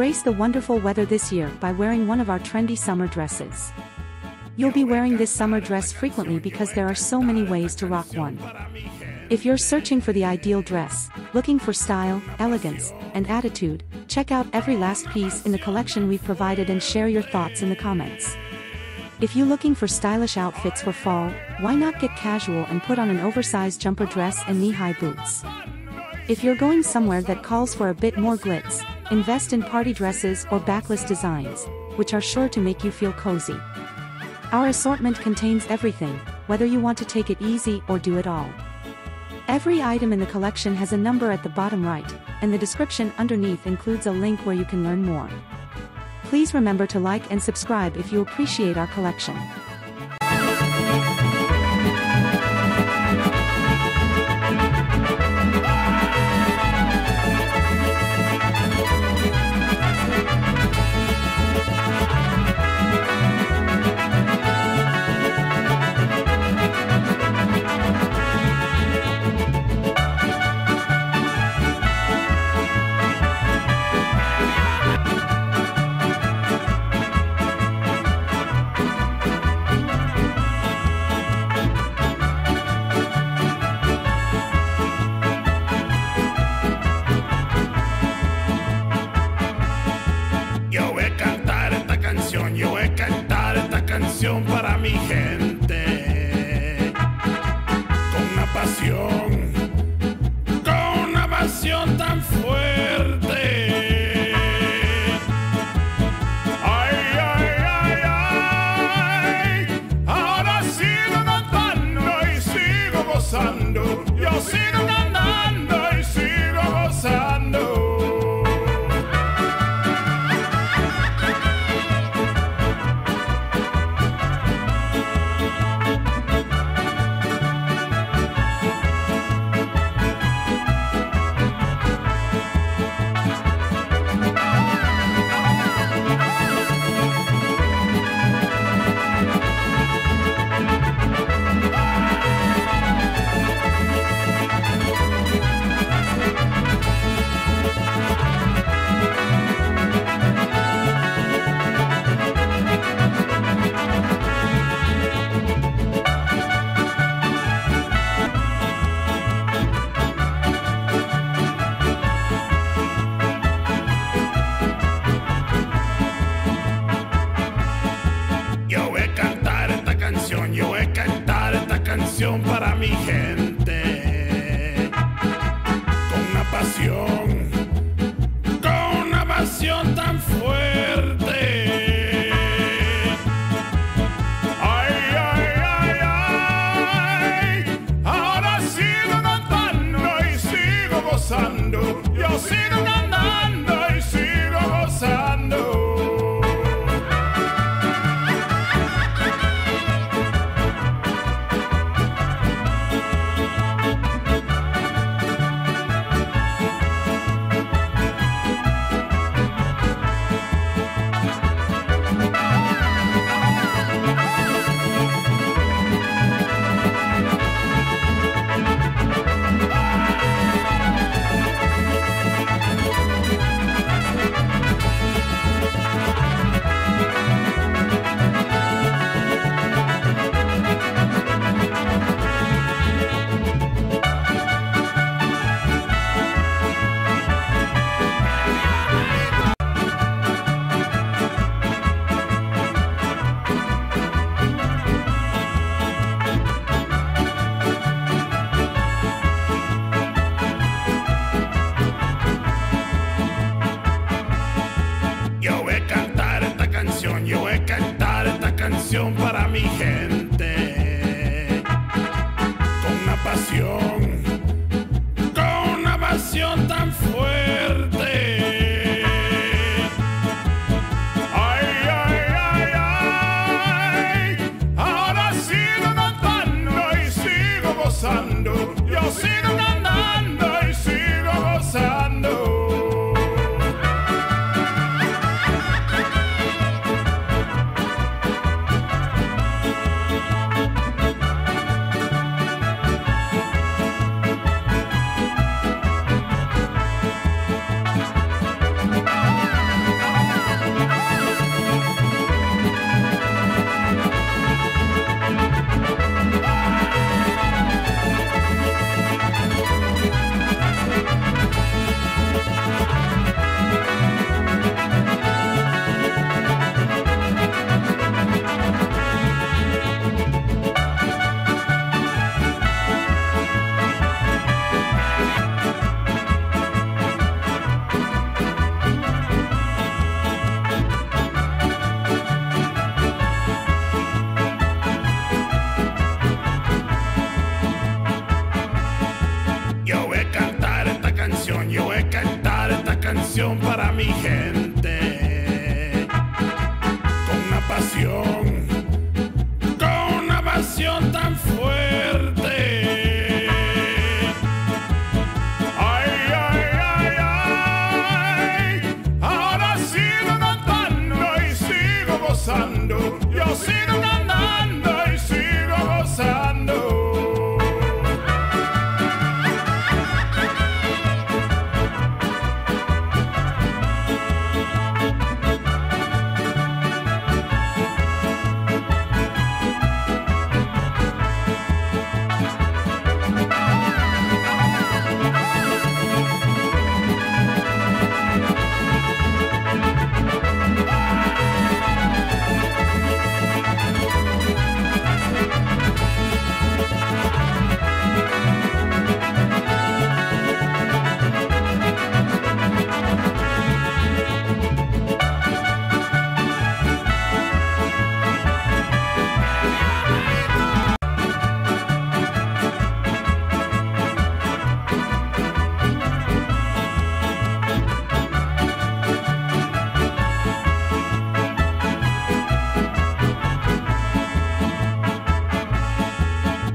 Embrace the wonderful weather this year by wearing one of our trendy summer dresses. You'll be wearing this summer dress frequently because there are so many ways to rock one. If you're searching for the ideal dress, looking for style, elegance, and attitude, check out every last piece in the collection we've provided and share your thoughts in the comments. If you're looking for stylish outfits for fall, why not get casual and put on an oversized jumper dress and knee-high boots? If you're going somewhere that calls for a bit more glitz, invest in party dresses or backless designs, which are sure to make you feel cozy. Our assortment contains everything, whether you want to take it easy or do it all. Every item in the collection has a number at the bottom right, and the description underneath includes a link where you can learn more. Please remember to like and subscribe if you appreciate our collection. Yo voy a cantar esta canción para mi gente, con una pasión tan fuerte. Ay, ay, ay, ay, ahora sigo cantando y sigo gozando, yo sigo cantando y sigo gozando. Yo voy a cantar esta canción para mi gente, con una pasión tan fuerte. Ay, ay, ay, ay, ahora sigo cantando y sigo gozando, yo sigo cantando y sigo gozando. Yo voy a cantar esta canción para mi gente, con una pasión tan fuerte. Ay, ay, ay, ay, ahora sigo cantando y sigo gozando, yo sigo cantando y sigo gozando. canción para mi gente, con una pasión tan fuerte. Ay, ay, ay, ay, ahora sigo cantando y sigo gozando, yo sigo cantando y sigo gozando.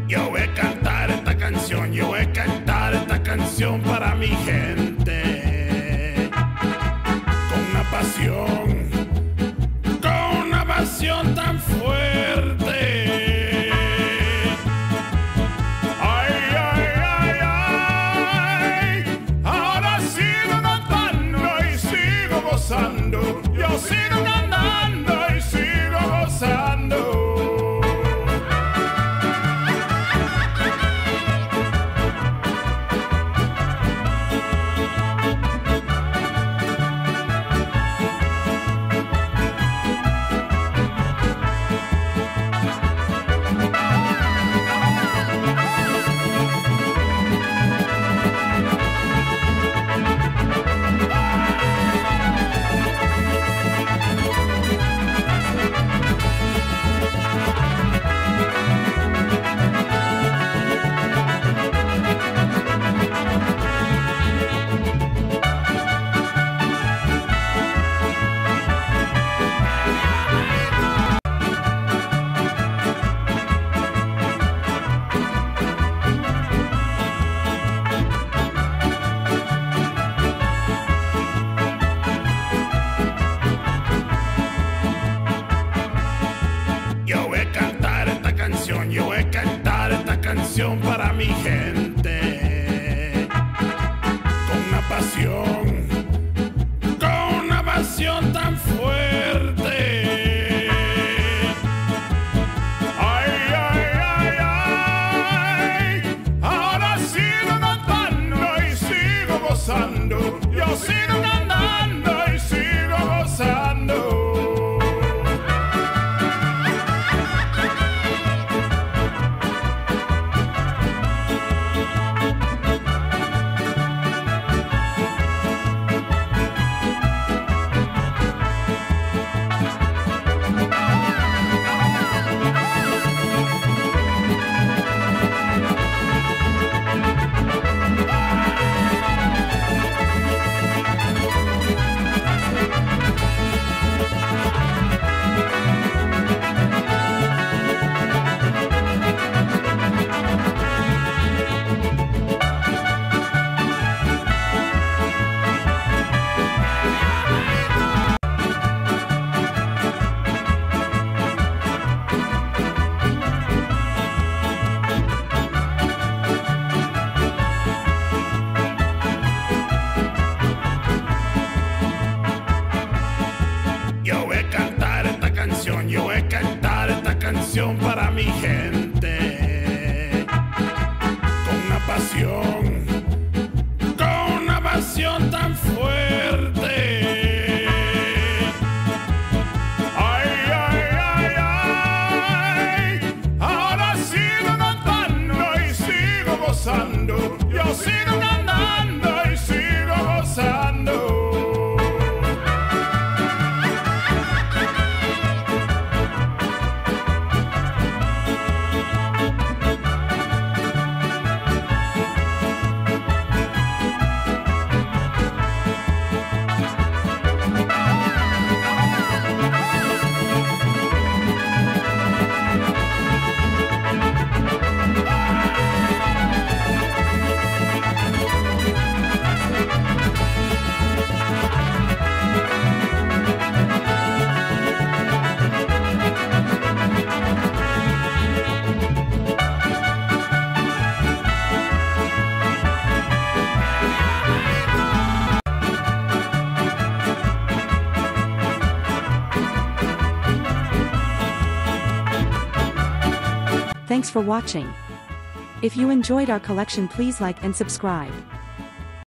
Yo voy a cantar esta canción para mi gente, con una pasión tan fuerte. Ay, ay, ay, ay, ahora sigo cantando y sigo gozando, yo sigo cantando y sigo gozando. Yo voy a cantar esta canción para mi gente, con una pasión tan fuerte. Ay, ay, ay, ay, ahora sigo cantando y sigo gozando, yo sigo cantando y sigo gozando. Yo voy a cantar esta canción para mi gente, con una pasión tan fuerte. Ay, ay, ay, ay, ahora sigo cantando y sigo gozando, yo sigo cantando y sigo gozando. Thanks for watching. If you enjoyed our collection, please like and subscribe.